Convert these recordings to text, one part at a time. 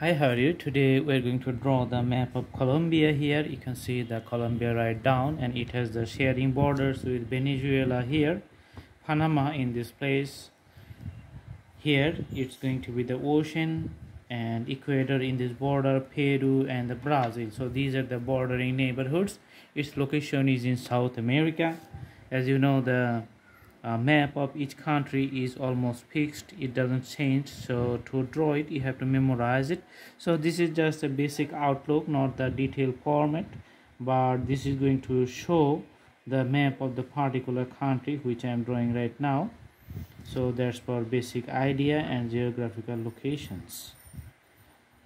Hi, how are you? Today we're going to draw the map of Colombia. Here you can see the Colombia right down, and it has the sharing borders with Venezuela here, Panama in this place. Here it's going to be the ocean, and Ecuador in this border, Peru and the Brazil. So these are the bordering neighborhoods. Its location is in South America. As you know, the map of each country is almost fixed, it doesn't change, so to draw it you have to memorize it. So this is just a basic outlook, not the detailed format, but this is going to show the map of the particular country which I am drawing right now. So that's for basic idea and geographical locations.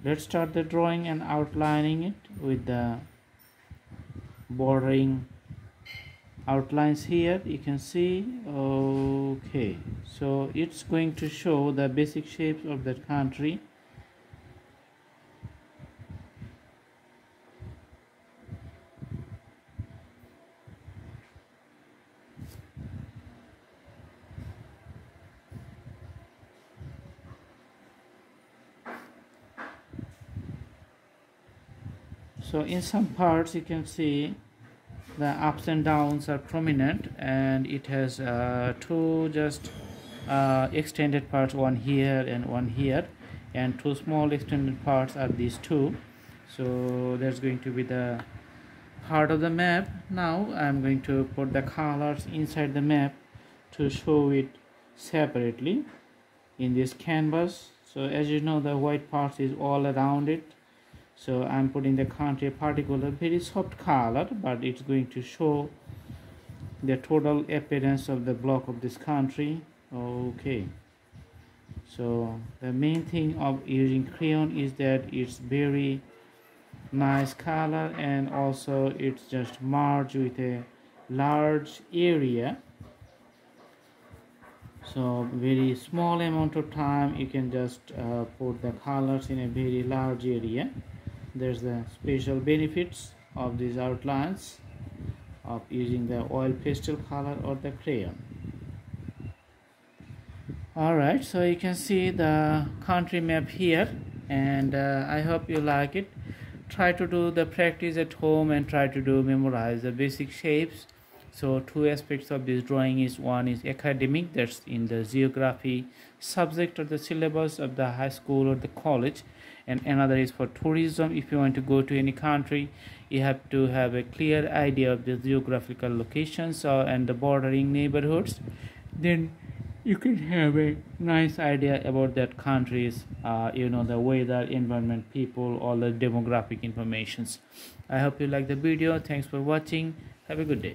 Let's start the drawing and outlining it with the bordering outlines. Here you can see, okay, so it's going to show the basic shapes of that country. So in some parts you can see the ups and downs are prominent, and it has two just extended parts, one here and one here, and two small extended parts are these two. So that's going to be the part of the map. Now I'm going to put the colors inside the map to show it separately in this canvas. So as you know, the white part is all around it. So I'm putting the country a particular very soft color, but it's going to show the total appearance of the block of this country. Okay, so the main thing of using crayon is that it's very nice color, and also it's just merged with a large area. So very small amount of time you can just put the colors in a very large area. There's the special benefits of these outlines of using the oil pastel color or the crayon. Alright, so you can see the country map here, and I hope you like it. Try to do the practice at home and try to do memorize the basic shapes. So two aspects of this drawing is, one is academic, that's in the geography subject or the syllabus of the high school or the college, and another is for tourism. If you want to go to any country, you have to have a clear idea of the geographical locations and the bordering neighborhoods. Then you can have a nice idea about that country's the weather, environment, people, all the demographic informations. I hope you like the video. Thanks for watching. Have a good day.